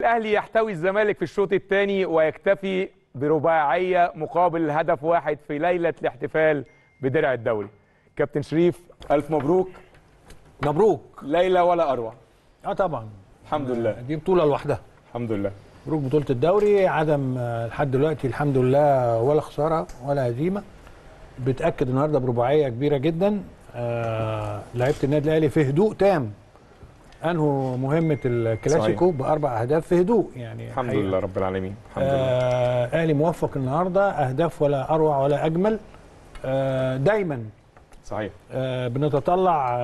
الأهلي يحتوي الزمالك في الشوط الثاني ويكتفي برباعية مقابل هدف واحد في ليلة الاحتفال بدرع الدوري. كابتن شريف، ألف مبروك. مبروك. ليلة ولا أروع. طبعا. الحمد لله. دي بطولة لوحدها. الحمد لله. مبروك بطولة الدوري، عدم لحد دلوقتي الحمد لله ولا خسارة ولا هزيمة. بتأكد النهارده برباعية كبيرة جدا. لعيبة النادي الأهلي في هدوء تام. أنهوا مهمة الكلاسيكو بأربع أهداف في هدوء، يعني الحمد لله رب العالمين. الحمد لله. أهلي موفق النهارده، أهداف ولا أروع ولا أجمل. دايما صحيح بنتطلع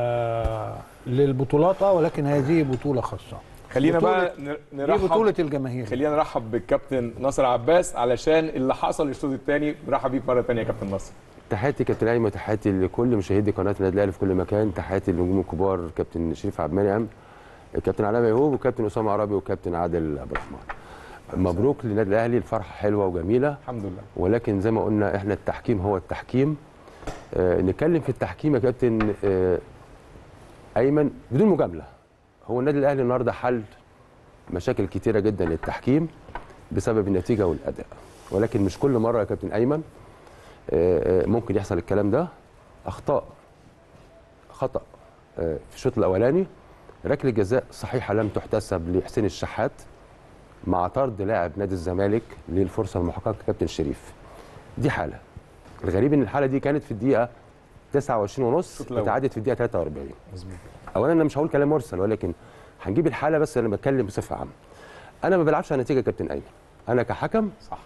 للبطولات، ولكن هذه بطولة خاصة. خلينا بقى نرحب بطولة الجماهير. خلينا نرحب بالكابتن نصر عباس علشان اللي حصل الشوط الثاني. برحب بيك مرة ثانية يا كابتن نصر. تحياتي كابتن ايمن، وتحياتي لكل مشاهدي قناة النادي الأهلي في كل مكان، تحياتي للنجوم الكبار كابتن شريف عبد المنعم، الكابتن علاء ميهوب، وكابتن اسامه عرابي، وكابتن عادل ابراهيم. مبروك للنادي الاهلي، الفرحه حلوه وجميله الحمد لله. ولكن زي ما قلنا احنا التحكيم هو التحكيم. نتكلم في التحكيم يا كابتن ايمن بدون مجامله. هو النادي الاهلي النهارده حل مشاكل كتيره جدا للتحكيم بسبب النتيجه والاداء، ولكن مش كل مره يا كابتن ايمن ممكن يحصل الكلام ده. خطأ في الشوط الاولاني، ركله جزاء صحيحه لم تحتسب لحسين الشحات مع طرد لاعب نادي الزمالك للفرصه المحققه كابتن شريف. دي حاله. الغريب ان الحاله دي كانت في الدقيقه 29 ونص، اتعادت في الدقيقه 43. مظبوط. اولا انا مش هقول كلام مرسل، ولكن هنجيب الحاله، بس انا بتكلم بصفه عامه. انا ما بلعبش على نتيجه كابتن ايمن، انا كحكم صح.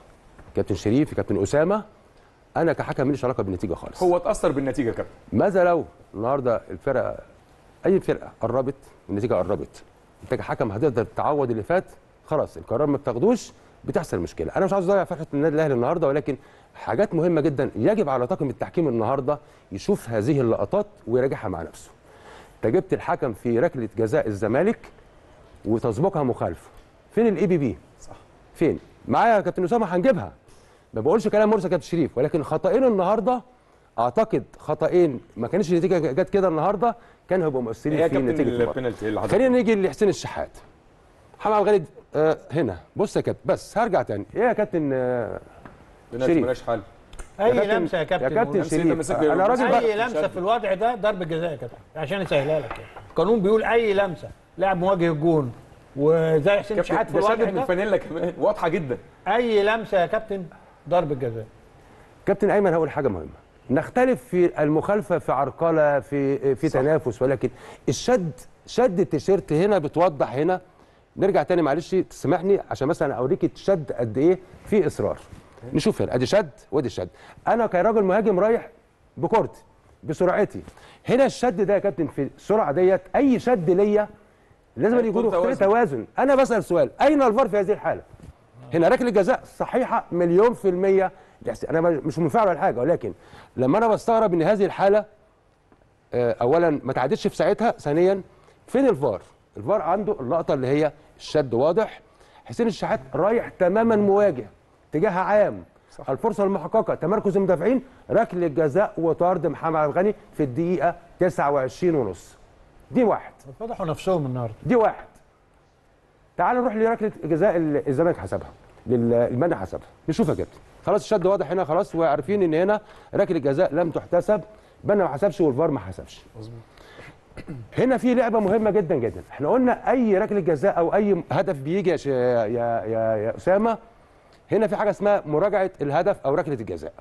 كابتن شريف، كابتن اسامه، انا كحكم ماليش علاقه بالنتيجه خالص. هو اتاثر بالنتيجه كابتن. ماذا لو النهارده الفرقه، اي فرقه قربت النتيجه، قربت، انت كحكم هتقدر تعوض اللي فات؟ خلاص القرار ما بتاخدوش، بتحصل مشكله. انا مش عاوز اضيع فرحه النادي الاهلي النهارده، ولكن حاجات مهمه جدا يجب على طاقم التحكيم النهارده يشوف هذه اللقطات ويراجعها مع نفسه. انت جبت الحكم في ركله جزاء الزمالك وتسبقها مخالفه، فين الاي بي بي؟ صح. فين؟ معايا يا كابتن اسامه هنجيبها. ما بقولش كلام مرسى كابتن شريف، ولكن خطأين النهارده، اعتقد خطأين ما كانتش النتيجه جت كده النهارده كان هيبقوا مؤثرين في النتيجه. خلينا نيجي لحسين الشحات. محمد عبد المنعم هنا، بص يا كابتن، بس هرجع تاني. ايه يا كابتن شريف؟ مالهاش حل. اي لمسه يا كابتن، شريف انا راجل، اي لمسه في الوضع ده ضرب جزاء يا كابتن، عشان اسهلها لك. القانون بيقول اي لمسه لاعب مواجه الجون، وزي حسين الشحات في الوضع ده من الفانيلا كمان واضحه جدا، اي لمسه يا كابتن ضرب الجزاء. كابتن ايمن هقول حاجه مهمه، نختلف في المخالفه، في عرقله، في تنافس، ولكن الشد، شد التيشيرت هنا بتوضح هنا. نرجع تاني معلش تسمحني، عشان مثلا اوريك الشد قد ايه في اصرار. نشوف هنا، ادي شد وادي شد. انا كراجل مهاجم رايح بكورتي بسرعتي، هنا الشد ده يا كابتن في السرعه ديت، اي شد ليا لازم يكون في توازن. انا بسال سؤال، اين الفار في هذه الحاله؟ هنا ركله جزاء صحيحه مليون في الميه. انا مش منفعل ولا حاجه، ولكن لما انا بستغرب ان هذه الحاله اولا ما تعدتش في ساعتها، ثانيا فين الفار؟ الفار عنده اللقطه اللي هي الشد واضح، حسين الشحات رايح تماما مواجه، اتجاه عام صح. الفرصه المحققه تمركز المدافعين، ركله جزاء وطرد محمد عبد المنعم في الدقيقه 29 ونص. دي واحد، فضحوا نفسهم النهارده. دي واحد. تعال نروح لركله جزاء الزمالك، حسبها البنا، حسبها. نشوف يا كابتن، خلاص الشد واضح هنا، خلاص وعارفين ان هنا ركله جزاء لم تحتسب، البنا ما حسبش والفار ما حسبش. مظبوط. هنا في لعبه مهمه جدا جدا، احنا قلنا اي ركله جزاء او اي هدف بيجي يا اسامه، هنا في حاجه اسمها مراجعه الهدف او ركله الجزاء.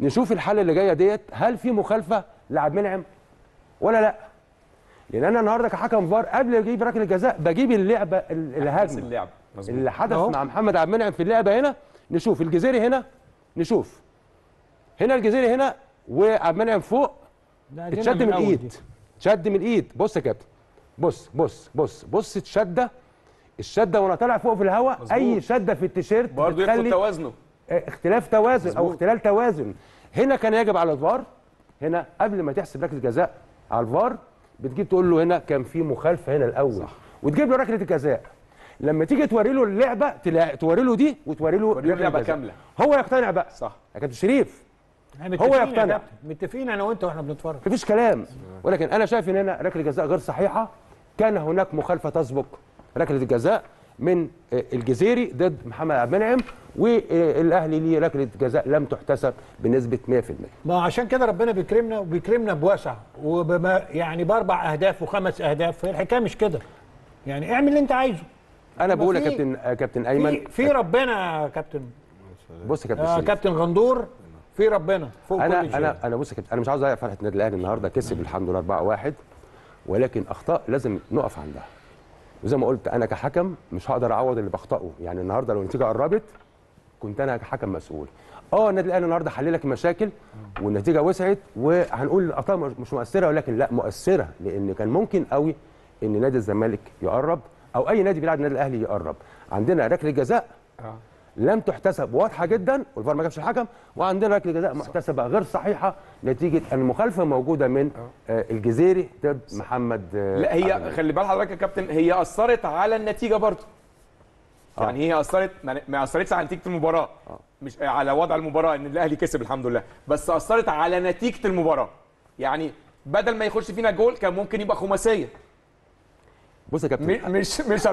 نشوف الحاله اللي جايه ديت، هل في مخالفه لعبد المنعم ولا لا؟ لان انا النهارده كحكم فار قبل اجيب ركله جزاء بجيب اللعبه، الهجمه اللي حدث مع محمد عبد المنعم في اللعبه. هنا نشوف الجزيري هنا، نشوف هنا الجزيري هنا وعبد المنعم فوق، اتشد من الايد، اتشد من الايد. بص يا كابتن، بص بص بص بص، اتشده، الشده وانا طالع فوق في الهواء، اي شده في التيشيرت برضه ياخد توازنه، اختلاف توازن مزبوط. او اختلال توازن. هنا كان يجب على الفار، هنا قبل ما تحسب ركله جزاء على الفار بتجيب تقول له هنا كان في مخالفه هنا الاول صح. وتجيب له ركله الجزاء. لما تيجي توري له اللعبه، توري له دي وتوري له اللعبه كامله، هو يقتنع بقى صح يا كابتن شريف، هو يقتنع. متفقين انا وانت واحنا بنتفرج، مفيش كلام. ولكن انا شايف ان هنا ركله جزاء غير صحيحه، كان هناك مخالفه تسبق ركله الجزاء. من الجزيري ضد محمد عبد المنعم، والاهلي ليه ركله جزاء لم تحتسب بنسبه 100%. ما عشان كده ربنا بيكرمنا وبيكرمنا بوسع، يعني باربع اهداف وخمس اهداف. هي الحكايه مش كده، يعني اعمل اللي انت عايزه. انا بقول يا كابتن ايمن، في ربنا يا كابتن. بص يا كابتن شريف، كابتن غندور، في ربنا فوق كل شيء. انا بص يا كابتن، انا مش عاوز اضيع فرحه النادي الاهلي النهارده، كسب الحمد لله 4-1، ولكن اخطاء لازم نقف عندها. وزي ما قلت انا كحكم مش هقدر اعوض اللي بخطئه، يعني النهارده لو النتيجه قربت كنت انا كحكم مسؤول. النادي الاهلي النهارده حل لك المشاكل والنتيجه وسعت، وهنقول الاخطاء مش مؤثره، ولكن لا مؤثره، لان كان ممكن قوي ان نادي الزمالك يقرب او اي نادي بيلعب النادي الاهلي يقرب. عندنا ركله جزاء لم تحتسب واضحه جدا والفار ما جابش الحكم، وعندنا ركله جزاء محتسبه غير صحيحه نتيجه المخالفه موجوده من الجزيري ضد محمد. لا هي خلي بالك حضرتك يا كابتن، هي اثرت على النتيجه برضه. يعني هي اثرت، ما اثرتش على نتيجه المباراه، مش على وضع المباراه ان الاهلي كسب الحمد لله، بس اثرت على نتيجه المباراه. يعني بدل ما يخش فينا جول كان ممكن يبقى خماسيه. بص يا كابتن، مش 4-1،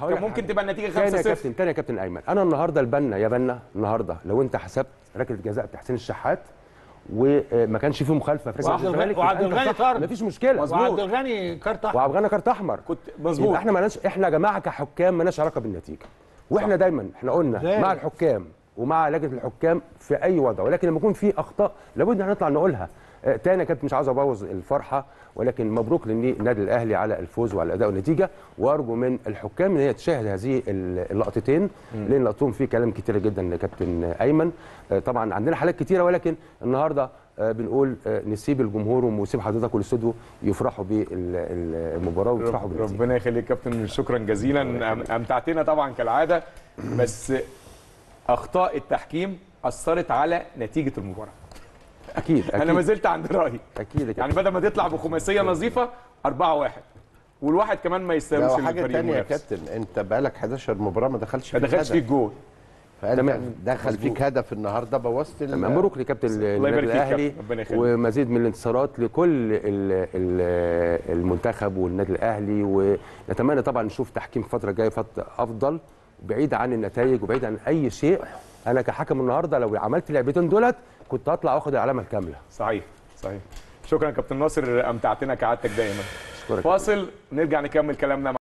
كان ممكن تبقى النتيجه 5-0. تاني يا كابتن ايمن، انا النهارده البنا يا بنا، النهارده لو انت حسبت ركله جزاء بتاع حسين الشحات وما كانش فيه مخالفه في ركله الزمالك، وعبد الغني طرد، مفيش مشكله، وعبد الغني كارت احمر، وعبد الغني كارت احمر، كنت مظبوط. احنا يا جماعه كحكام مالناش علاقه بالنتيجه، واحنا دايما احنا قلنا مع الحكام ومع لجنه الحكام في اي وضع، ولكن لما يكون في اخطاء لابد ان نطلع نقولها. تاني يا كابتن، مش عاوز ابوظ الفرحه، ولكن مبروك للنادي الاهلي على الفوز وعلى الاداء والنتيجه، وارجو من الحكام ان هي تشاهد هذه اللقطتين لان لقطتهم فيه كلام كتير جدا يا كابتن ايمن. طبعا عندنا حالات كتيره، ولكن النهارده بنقول نسيب الجمهور ونسيب حضرتك والاستوديو يفرحوا بالمباراه ويفرحوا بالنتيجه. ربنا يخليك يا كابتن، شكرا جزيلا، امتعتنا طبعا كالعاده، بس اخطاء التحكيم اثرت على نتيجه المباراه. أكيد. أنا ما زلت عند رأيي. أكيد. يعني بدل ما تطلع بخماسية نظيفة 4-1، والواحد كمان ما يستاهلش الفريق. حاجة تانية يا كابتن، أنت بقالك 11 مباراة ما دخلش فيك هدف. ما دخلش فيك جول. تمام. دخل فيك هدف النهارده، بوظت. تمام. مبروك لكابتن النادي الاهلي، ومزيد من الانتصارات لكل المنتخب والنادي الاهلي، ونتمنى طبعا نشوف تحكيم الفترة الجاية فترة أفضل، بعيد عن النتائج وبعيد عن أي شيء. أنا كحكم النهارده لو عملت لعبتين دولت كنت هطلع واخد العلامه الكامله. صحيح صحيح. شكرا كابتن ناصر، امتعتنا كعادتك دايما. فاصل، نرجع نكمل كلامنا.